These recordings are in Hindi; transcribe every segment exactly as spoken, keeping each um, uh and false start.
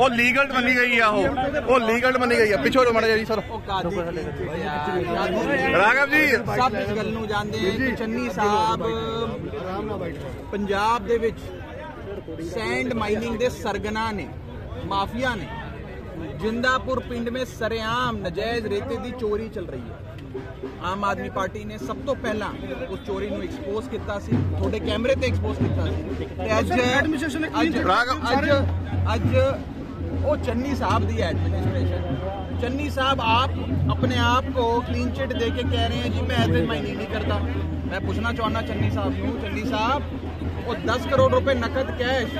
वो लीगल बनी गई है, वो वो लीगल बनी गई है। पिछो मड़ा जी सर राघव जी सब इस गल नूं जानदे कि चन्नी साहब पंजाब दे विच सैंड माइनिंग दे सरगना ने, माफिया ने जिंदापुर पिंड में सरेआम नजायज रेते की चोरी चल रही है। आम आदमी पार्टी ने सब तो पहला उस चोरी को एक्सपोज किया, थोड़े कैमरे से एक्सपोज किया। चन्नी साहब की एडमिनिस्ट्रेशन, चन्नी साहब आप अपने आप को क्लीन चिट दे के कह रहे हैं जी मैं ऐसे माइनिंग नहीं करता। मैं पूछना चाहना चन्नी साहब को, चन्नी साहब वो दस करोड़ रुपए नकद कैश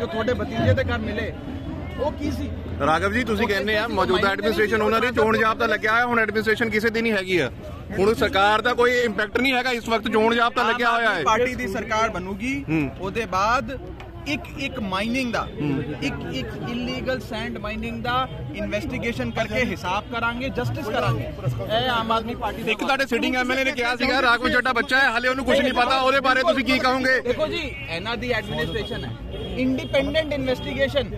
जो थोड़े भतीजे के घर मिले वो की सी? राघव जी तुसी कहने आ मौजूदा एडमिनिस्ट्रेशन उन्होंने चोण जाब्ता लग्या है, हुण एडमिनिस्ट्रेशन किसी दी नहीं हैगी है, हुण सरकार दा कोई इंपैक्ट नहीं हैगा, इस वक्त चोण जाब्ता लग्या होया है। पार्टी दी सरकार बनूगी ओदे बाद एक एक माइनिंग दा एक एक इलीगल सैंड माइनिंग दा इन्वेस्टिगेशन करके हिसाब करांगे, जस्टिस करांगे। ए आम आदमी पार्टी एक ਤੁਹਾਡੇ ਸਿਟਿੰਗ ਐਮਐਲਏ ਨੇ ਕਿਹਾ ਸੀਗਾ ਰਾਘਵ ਚੱਡਾ ਬੱਚਾ ਹੈ ਹਾਲੇ ਉਹਨੂੰ ਕੁਝ ਨਹੀਂ ਪਤਾ, ਉਹਦੇ ਬਾਰੇ ਤੁਸੀਂ ਕੀ ਕਹੋਗੇ? ਦੇਖੋ ਜੀ ਇਹਨਾਂ ਦੀ ਐਡਮਿਨਿਸਟ੍ਰੇਸ਼ਨ ਹੈ, ਇੰਡੀਪੈਂਡੈਂਟ ਇਨਵੈਸਟੀਗੇਸ਼ਨ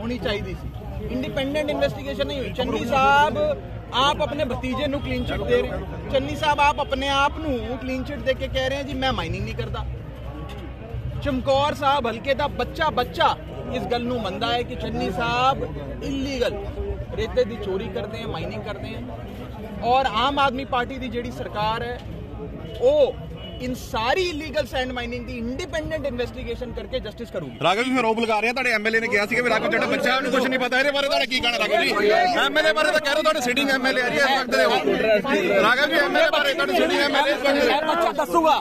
होनी चाहिए थी, इंडिपेंडेंट इन्वेस्टिगेशन नहीं हुई। चन्नी साहब आप अपने भतीजे नू क्लीन चिट दे रहे हैं, चन्नी साहब आप अपने आप नू क्लीन चिट दे के कह रहे हैं जी मैं माइनिंग नहीं करता। चमकौर साहब हल्के दा बच्चा बच्चा इस गल नू मंदा है कि चन्नी साहब इलीगल रेते दी चोरी करते हैं, माइनिंग करते हैं। और आम आदमी पार्टी की जिहड़ी सरकार है वो इन सारी इलीगल सैंड माइनिंग की इंडिपेंडेंट इन्वेस्टिगेशन करके जस्टिस करूंगी। राघव जी आरोप लगा रहे हैं ਤੁਹਾਡੇ ਐਮਐਲਏ ਨੇ ਕਿਹਾ ਸੀ ਕਿ ਰਾਘਵ ਜਿਹੜਾ ਬੱਚਾ ਉਹਨੂੰ ਕੁਝ ਨਹੀਂ ਪਤਾ, ਇਹਦੇ ਬਾਰੇ ਤੁਹਾਡਾ ਕੀ ਕਹਿਣਾ? ਰਾਘਵ ਜੀ ਐਮਐਲਏ ਬਾਰੇ ਤਾਂ ਕਹਿ ਰਹੇ ਤੁਹਾਡੇ ਸਿਟਿੰਗ ਐਮਐਲਏ ਆ ਰਹੀ ਹੈ ਵਕਤ ਦੇ ਹੋ। ਰਾਘਵ ਜੀ ਐਮਐਲਏ ਬਾਰੇ ਤੁਹਾਡੇ ਸਿਟਿੰਗ ਐਮਐਲਏ ਬੱਚਾ ਦੱਸੂਗਾ।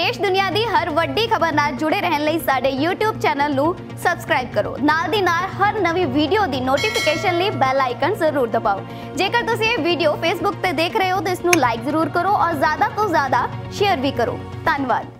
ਦੇਸ਼ ਦੁਨੀਆ ਦੀ ਹਰ ਵੱਡੀ ਖਬਰ ਨਾਲ ਜੁੜੇ ਰਹਿਣ ਲਈ ਸਾਡੇ YouTube ਚੈਨਲ ਨੂੰ ਸਬਸਕ੍ਰਾਈਬ ਕਰੋ, ਨਾਲ ਦੀ ਨਾਲ ਹਰ ਨਵੀਂ ਵੀਡੀਓ ਦੀ ਨੋਟੀਫਿਕੇਸ਼ਨ ਲਈ ਬੈਲ ਆਈਕਨ ਜ਼ਰੂਰ ਦਬਾਓ। ਜੇਕਰ ਤੁਸੀਂ ਇਹ ਵੀਡੀਓ Facebook ਤੇ ਦੇਖ ਰਹੇ ਹੋ ਤਾਂ ਇਸ ਨੂੰ ਲਾਈਕ ਜ਼ਰੂਰ ਕਰੋ ਔਰ ਜ਼ਿਆਦਾ ਤੋਂ ਜ਼ਿਆਦਾ शेयर भी करो। धन्यवाद।